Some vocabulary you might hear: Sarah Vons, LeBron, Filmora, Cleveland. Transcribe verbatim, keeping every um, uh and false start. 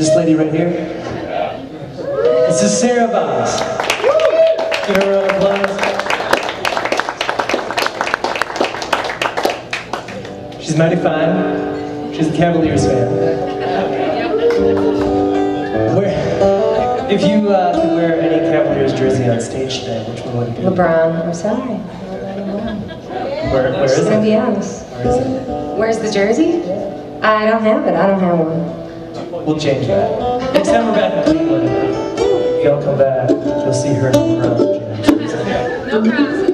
This lady right here. This is Sarah Vons. Give her a round of applause. She's mighty fine. She's a Cavaliers fan. Where, if you uh, could wear any Cavaliers jersey on stage today, which one would you do? LeBron. I'm sorry. Where, where is it? Somebody else. Where is it? Where's the jersey? I don't have it. I don't have one. We'll change that. Next time we're back in Cleveland, y'all come back. You'll see her in the crowd. No problem.